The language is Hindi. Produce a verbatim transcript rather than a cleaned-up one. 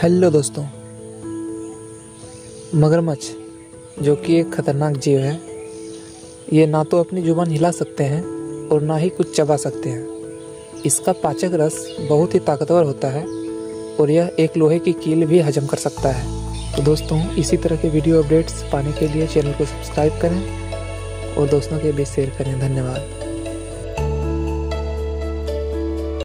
हेलो दोस्तों, मगरमच्छ जो कि एक खतरनाक जीव है, ये ना तो अपनी जुबान हिला सकते हैं और ना ही कुछ चबा सकते हैं। इसका पाचक रस बहुत ही ताकतवर होता है और यह एक लोहे की कील भी हजम कर सकता है। तो दोस्तों, इसी तरह के वीडियो अपडेट्स पाने के लिए चैनल को सब्सक्राइब करें और दोस्तों के बीच शेयर करें। धन्यवाद।